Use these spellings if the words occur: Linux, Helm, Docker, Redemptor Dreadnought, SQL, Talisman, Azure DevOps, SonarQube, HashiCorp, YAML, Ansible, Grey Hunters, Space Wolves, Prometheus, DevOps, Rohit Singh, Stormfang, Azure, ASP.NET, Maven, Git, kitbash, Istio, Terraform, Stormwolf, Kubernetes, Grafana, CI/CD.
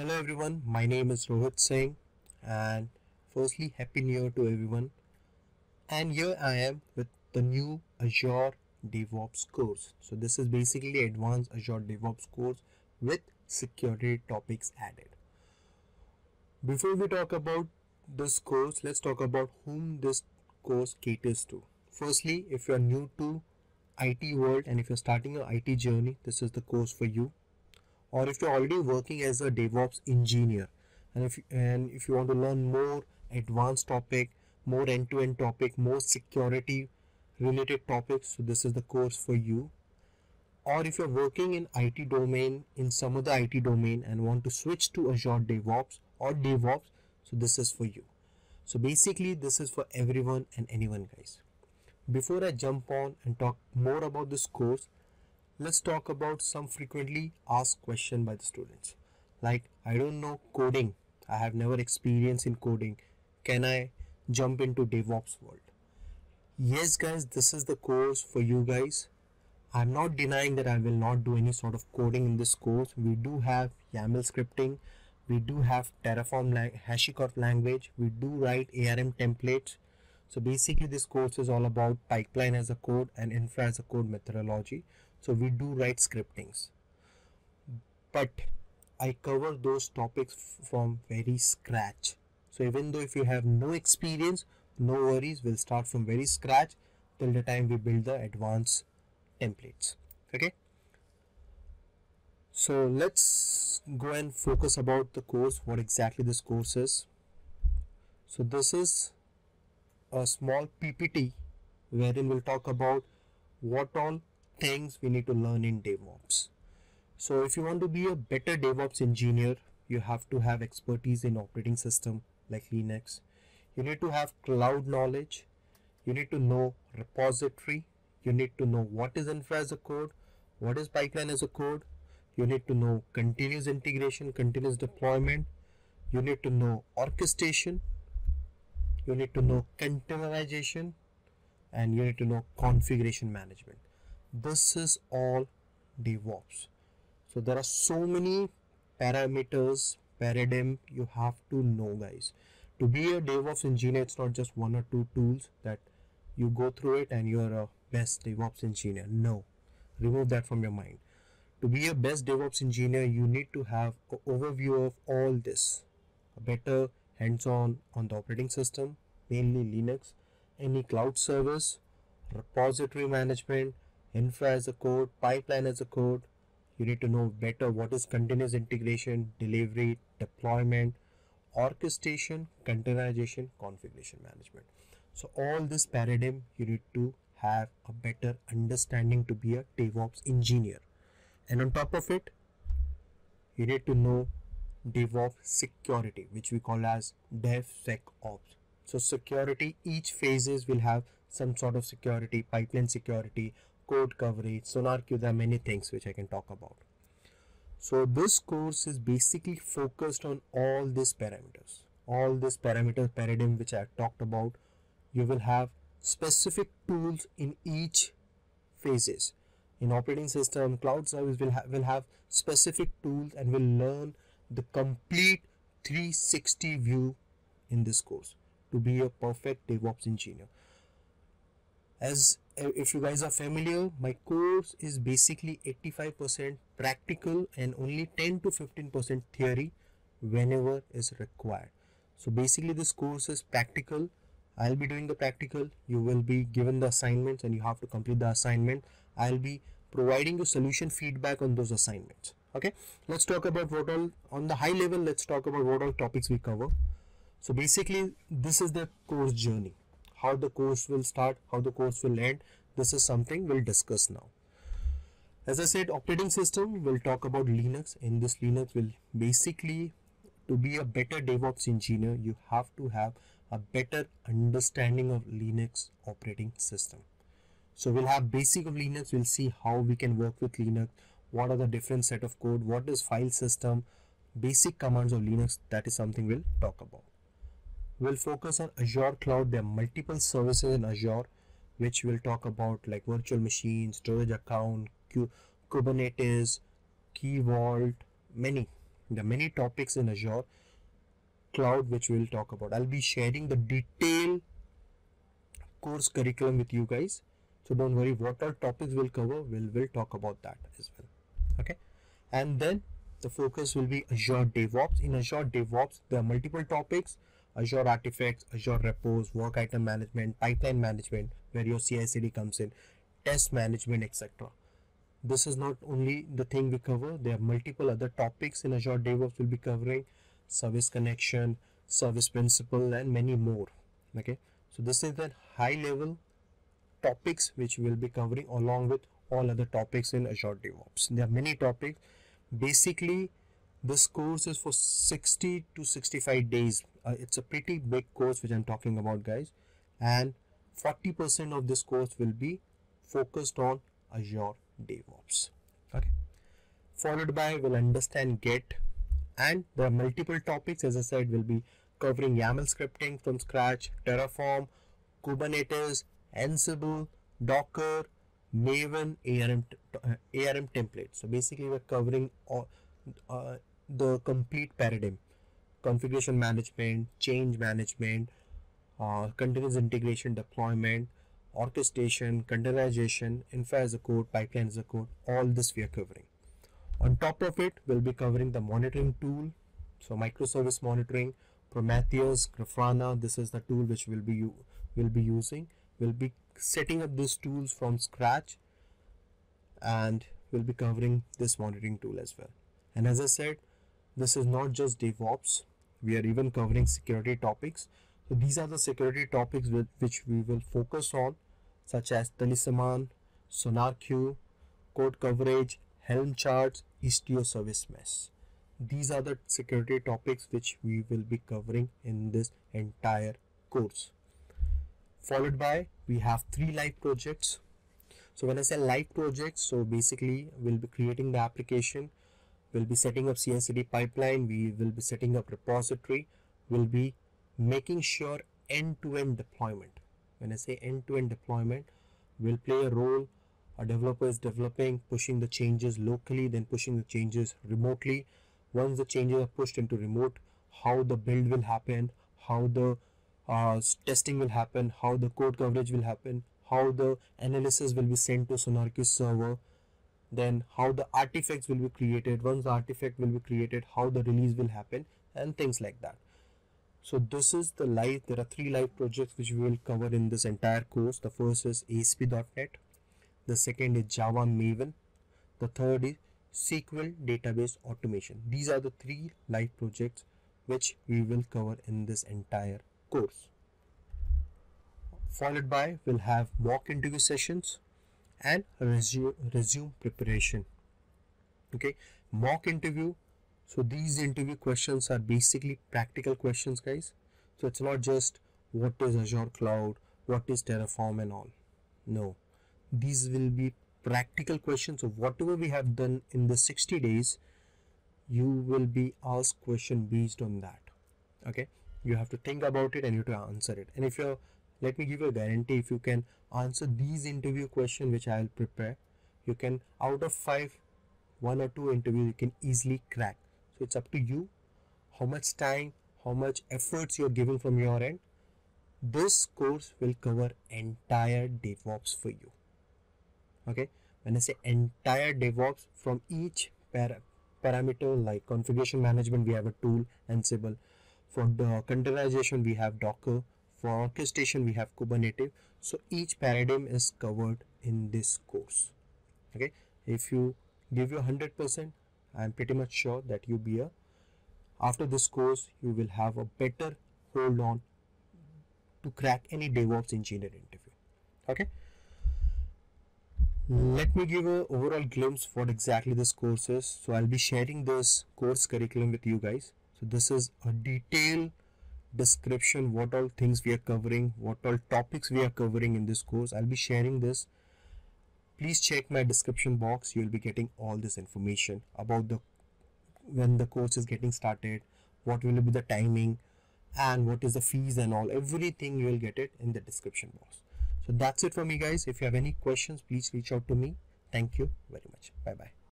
Hello everyone, my name is Rohit Singh and firstly happy new year to everyone, and here I am with the new Azure DevOps course. So this is basically advanced Azure DevOps course with security topics added. Before we talk about this course, let's talk about whom this course caters to. Firstly, if you are new to IT world and if you're starting your IT journey, this is the course for you. Or if you're already working as a DevOps engineer and if you want to learn more advanced topic, more end-to-end topic, more security related topics, so this is the course for you. Or if you're working in IT domain, in some other IT domain, and want to switch to Azure DevOps or DevOps, so this is for you. So basically this is for everyone and anyone, guys. Before I jump on and talk more about this course, let's talk about some frequently asked questions by the students. Like, I don't know coding. I have never experienced in coding. Can I jump into DevOps world? Yes, guys, this is the course for you guys. I'm not denying that I will not do any sort of coding in this course. We do have YAML scripting. We do have Terraform, HashiCorp language. We do write ARM templates. So basically this course is all about pipeline as a code and infra as a code methodology. So we do write scriptings, but I cover those topics from very scratch. So even though if you have no experience, no worries, we'll start from very scratch till the time we build the advanced templates. Okay. So let's go and focus about the course, what exactly this course is. So this is a small PPT wherein we'll talk about what all things we need to learn in DevOps. So if you want to be a better DevOps engineer, you have to have expertise in operating system like Linux. You need to have cloud knowledge. You need to know repository. You need to know what is infra as a code, what is pipeline as a code. You need to know continuous integration, continuous deployment. You need to know orchestration. You need to know containerization, and you need to know configuration management. This is all DevOps. So there are so many parameters, paradigm you have to know, guys. To be a DevOps engineer, it's not just one or two tools that you go through it and you're a best DevOps engineer. No, remove that from your mind. To be a best DevOps engineer, you need to have an overview of all this. A better hands-on on the operating system, mainly Linux, any cloud service, repository management, infra as a code, pipeline as a code. You need to know better what is continuous integration, delivery, deployment, orchestration, containerization, configuration management. So all this paradigm you need to have a better understanding to be a DevOps engineer. And on top of it, you need to know DevOps security, which we call as DevSecOps. So security, each phases will have some sort of security, pipeline security, code coverage, SonarQube, there are many things which I can talk about. So this course is basically focused on all these parameters, paradigm which I have talked about. You will have specific tools in each phases. In operating system, cloud service will have specific tools, and will learn the complete 360 view in this course to be a perfect DevOps engineer. As if you guys are familiar, my course is basically 85% practical and only 10 to 15% theory whenever is required. So basically this course is practical. I'll be doing the practical. You will be given the assignments and you have to complete the assignment. I'll be providing you solution feedback on those assignments. Okay, let's talk about what all on the high level. Let's talk about what all topics we cover. So basically this is the course journey. How the course will start, how the course will end, this is something we'll discuss now. As I said, operating system, we'll talk about Linux. In this Linux, will basically, to be a better DevOps engineer, you have to have a better understanding of Linux operating system. So we'll have basic of Linux, we'll see how we can work with Linux, what are the different set of code, what is file system, basic commands of Linux, that is something we'll talk about. We'll focus on Azure Cloud. There are multiple services in Azure, which we'll talk about, like virtual machines, storage account, Kubernetes, Key Vault, many. the many topics in Azure cloud which we will talk about. I'll be sharing the detailed course curriculum with you guys, so don't worry, what all topics we'll cover, we'll talk about that as well. Okay, and then the focus will be Azure DevOps. In Azure DevOps, there are multiple topics: Azure Artifacts, Azure Repos, Work Item Management, Pipeline Management, where your CI/CD comes in, Test Management, etc. This is not only the thing we cover, there are multiple other topics in Azure DevOps we'll be covering: Service Connection, Service Principle, and many more. Okay, so this is the high level topics which we'll be covering along with all other topics in Azure DevOps. There are many topics. Basically, this course is for 60 to 65 days. It's a pretty big course which I'm talking about, guys, and 40% of this course will be focused on Azure DevOps. Okay, followed by we'll understand Git, and there are multiple topics. As I said, we'll be covering YAML scripting from scratch, Terraform, Kubernetes, Ansible, Docker, Maven, ARM template. So basically we're covering all the complete paradigm: configuration management, change management, continuous integration, deployment, orchestration, containerization, infra as a code, pipeline as a code. All this we are covering. On top of it, we'll be covering the monitoring tool, so microservice monitoring, Prometheus, Grafana. This is the tool which we'll be using. We'll be setting up these tools from scratch, and we'll be covering this monitoring tool as well. And as I said, this is not just DevOps, we are even covering security topics. So these are the security topics with which we will focus on, such as Talisman, SonarQube, code coverage, Helm charts, Istio service mesh. These are the security topics which we will be covering in this entire course. Followed by, we have 3 live projects. So when I say live projects, so basically we'll be creating the application, we'll be setting up CI/CD pipeline, we will be setting up repository, we'll be making sure end-to-end deployment. When I say end-to-end deployment, we'll play a role. A developer is developing, pushing the changes locally, then pushing the changes remotely. Once the changes are pushed into remote, how the build will happen, how the testing will happen, how the code coverage will happen, how the analysis will be sent to SonarQube server, then how the artifacts will be created, once the artifact will be created, how the release will happen, and things like that. So this is the live, there are 3 live projects which we will cover in this entire course. The first is ASP.NET, the second is Java Maven, the third is SQL database automation. These are the 3 live projects which we will cover in this entire course. Followed by, we'll have mock interview sessions and resume preparation. Okay, mock interview. So these interview questions are basically practical questions, guys. So it's not just what is Azure Cloud, what is Terraform and all. No, these will be practical questions. So whatever we have done in the 60 days, you will be asked question based on that. Okay, you have to think about it and you have to answer it. And if you're, let me give you a guarantee, if you can answer these interview questions which I'll prepare, you can, out of 1 or 2 interviews, you can easily crack. So it's up to you how much time, how much efforts you're giving from your end. This course will cover entire DevOps for you. Okay, when I say entire DevOps, from each parameter, like configuration management, we have a tool, Ansible. For the containerization, we have Docker. For orchestration, we have Kubernetes. So each paradigm is covered in this course. Okay, if you give your 100%, I'm pretty much sure that you'll be a, after this course, you will have a better hold on to crack any DevOps engineer interview. Okay, let me give an overall glimpse of what exactly this course is. So I'll be sharing this course curriculum with you guys. So this is a detailed description, what all things we are covering, what all topics we are covering in this course. I'll be sharing this. Please check my description box. You'll be getting all this information about the when the course is getting started, what will be the timing, and what is the fees and all. Everything you will get it in the description box. So that's it for me, guys. If you have any questions, please reach out to me. Thank you very much. Bye-bye.